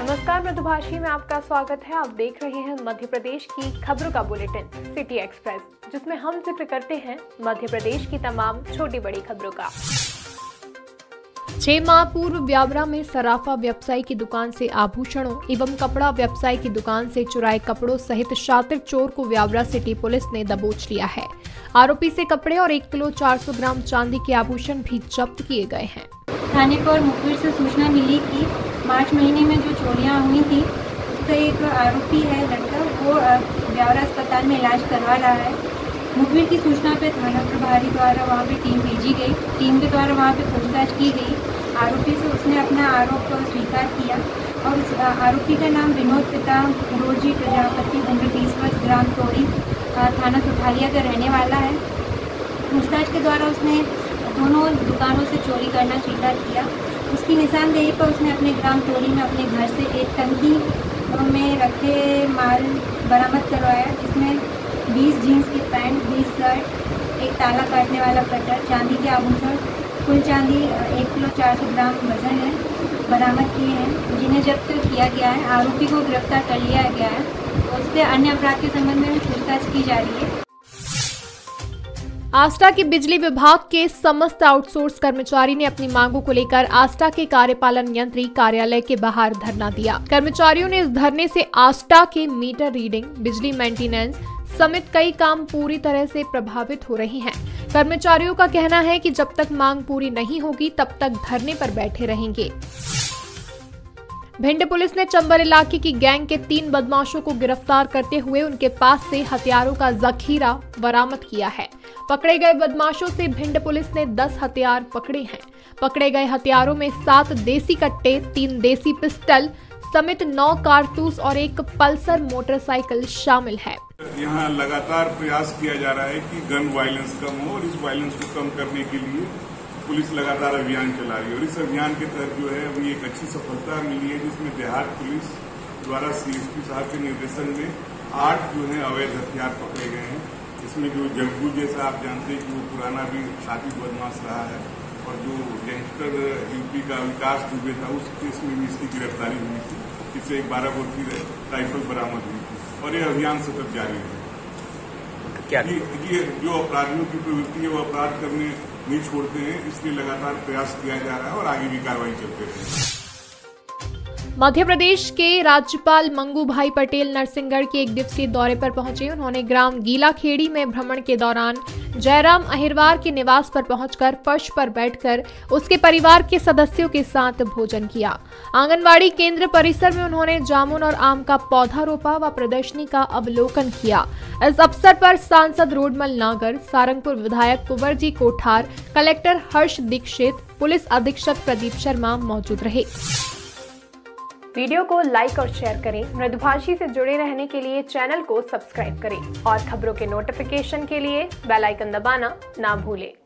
नमस्कार, मृदुभाषी में आपका स्वागत है। आप देख रहे हैं मध्य प्रदेश की खबरों का बुलेटिन सिटी एक्सप्रेस, जिसमें हम जिक्र करते हैं मध्य प्रदेश की तमाम छोटी बड़ी खबरों का। 6 माह पूर्व व्यावरा में सराफा व्यवसायी की दुकान से आभूषणों एवं कपड़ा व्यवसायी की दुकान से चुराए कपड़ों सहित शातिर चोर को व्यावरा सिटी पुलिस ने दबोच लिया है। आरोपी से कपड़े और 1 किलो 400 ग्राम चांदी के आभूषण भी जब्त किए गए हैं। थाने पर मुखबिर से सूचना मिली कि मार्च महीने में जो चोरियां हुई थी, उसका एक आरोपी है लड़का, वो व्यावरा अस्पताल में इलाज करवा रहा है। मुखबिर की सूचना पर थाना प्रभारी द्वारा वहाँ पे टीम भेजी गई। टीम के द्वारा वहाँ पे पूछताछ की गई। आरोपी से उसने अपना आरोप स्वीकार किया और उस आरोपी का नाम विनोद प्रजापति, उम्र 20 वर्ष, ग्राम थोड़ी, थाना सोथालिया का रहने वाला है। पूछताछ के द्वारा उसने दोनों दुकानों से चोरी करना स्वीकार किया। उसकी निशानदेही पर उसने अपने ग्राम थोड़ी में अपने घर से एक टंकी में रखे माल बरामद करवाया, जिसमें 20 जीन्स की पैंट, 20 शर्ट, एक ताला काटने वाला कटर, चांदी के आभूषण, कुल चांदी 1 किलो 400 ग्राम वजन है, बरामद किए हैं, जिन्हें जब्त किया गया है। आरोपी को गिरफ्तार कर लिया गया है। उससे अन्य अपराध के संबंध में पूछताछ की जा रही है। आस्टा के बिजली विभाग के समस्त आउटसोर्स कर्मचारी ने अपनी मांगों को लेकर आस्टा के कार्यपालन यंत्री कार्यालय के बाहर धरना दिया। कर्मचारियों ने इस धरने से आस्टा के मीटर रीडिंग, बिजली मेंटेनेंस समेत कई काम पूरी तरह से प्रभावित हो रहे हैं। कर्मचारियों का कहना है कि जब तक मांग पूरी नहीं होगी तब तक धरने पर बैठे रहेंगे। भिंड पुलिस ने चंबल इलाके की गैंग के 3 बदमाशों को गिरफ्तार करते हुए उनके पास से हथियारों का जखीरा बरामद किया है। पकड़े गए बदमाशों से भिंड पुलिस ने 10 हथियार पकड़े हैं। पकड़े गए हथियारों में 7 देसी कट्टे, 3 देसी पिस्टल समेत 9 कारतूस और 1 पल्सर मोटरसाइकिल शामिल है। यहाँ लगातार प्रयास किया जा रहा है कि गन वायलेंस कम हो और इस वायलेंस को कम करने के लिए पुलिस लगातार अभियान चला रही है और इस अभियान के तहत जो है अभी एक अच्छी सफलता मिली है, जिसमें देहात पुलिस द्वारा CSP साहब के निर्देशन में 8 जो है अवैध हथियार पकड़े गए हैं। इसमें जो जंबू जैसा आप जानते हैं कि वो पुराना भी शादी बदमाश रहा है और जो गैंगस्टर UP का विकास दुबे था, उस केस में भी इसकी गिरफ्तारी हुई थी। इससे एक 12 बोर की राइफल बरामद हुई थी और ये अभियान सतत जारी है। क्या ये जो अपराधियों की प्रवृत्ति है वो अपराध करने नहीं छोड़ते हैं, इसलिए लगातार प्रयास किया जा रहा है और आगे भी कार्रवाई चलते रहेगी। मध्य प्रदेश के राज्यपाल मंगू भाई पटेल नरसिंहगढ़ के 1 दिवसीय दौरे पर पहुंचे। उन्होंने ग्राम गीलाखेड़ी में भ्रमण के दौरान जयराम अहिरवार के निवास पर पहुंचकर फर्श पर बैठकर उसके परिवार के सदस्यों के साथ भोजन किया। आंगनवाड़ी केंद्र परिसर में उन्होंने जामुन और आम का पौधा रोपा व प्रदर्शनी का अवलोकन किया। इस अवसर पर सांसद रोडमल नागर, सारंगपुर विधायक कुंवरजी कोठार, कलेक्टर हर्ष दीक्षित, पुलिस अधीक्षक प्रदीप शर्मा मौजूद रहे। वीडियो को लाइक और शेयर करें। मृदुभाषी से जुड़े रहने के लिए चैनल को सब्सक्राइब करें और खबरों के नोटिफिकेशन के लिए बेल आइकन दबाना ना भूलें।